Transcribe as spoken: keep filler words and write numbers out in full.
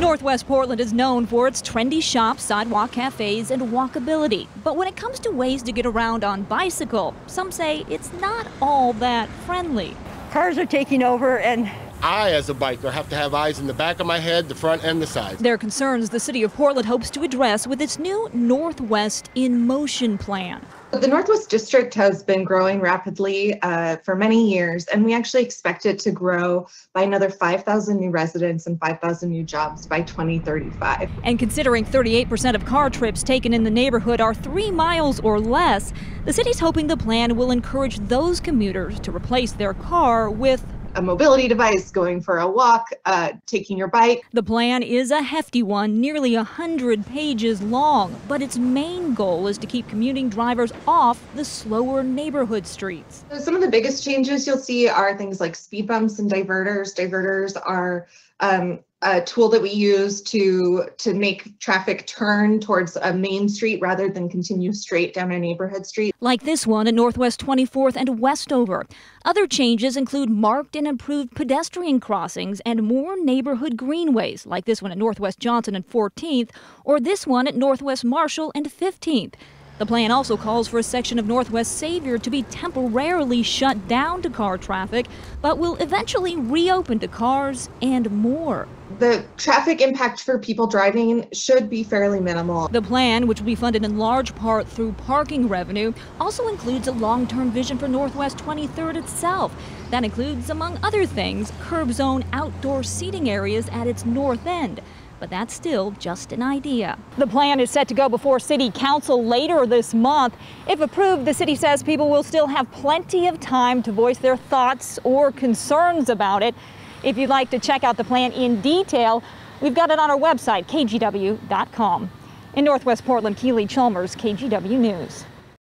Northwest Portland is known for its trendy shops, sidewalk cafes, and walkability. But when it comes to ways to get around on bicycle, some say it's not all that friendly. Cars are taking over, and I, as a biker, have to have eyes in the back of my head, the front, and the sides. There are concerns the city of Portland hopes to address with its new Northwest in Motion plan. The Northwest District has been growing rapidly uh, for many years, and we actually expect it to grow by another five thousand new residents and five thousand new jobs by twenty thirty-five. And considering thirty-eight percent of car trips taken in the neighborhood are three miles or less, the city's hoping the plan will encourage those commuters to replace their car with a mobility device, going for a walk, uh, taking your bike. The plan is a hefty one, nearly one hundred pages long, but its main goal is to keep commuting drivers off the slower neighborhood streets. So some of the biggest changes you'll see are things like speed bumps and diverters. Diverters are um, a tool that we use to, to make traffic turn towards a main street rather than continue straight down a neighborhood street. Like this one at Northwest twenty-fourth and Westover. Other changes include marked and improved pedestrian crossings and more neighborhood greenways, like this one at Northwest Johnson and fourteenth, or this one at Northwest Marshall and fifteenth. The plan also calls for a section of Northwest Savior to be temporarily shut down to car traffic, but will eventually reopen to cars and more. The traffic impact for people driving should be fairly minimal. The plan, which will be funded in large part through parking revenue, also includes a long-term vision for Northwest twenty-third itself. That includes, among other things, curb zone outdoor seating areas at its north end. But that's still just an idea. The plan is set to go before City Council later this month. If approved, the city says people will still have plenty of time to voice their thoughts or concerns about it. If you'd like to check out the plan in detail, we've got it on our website, K G W dot com. In Northwest Portland, Keely Chalmers, K G W News.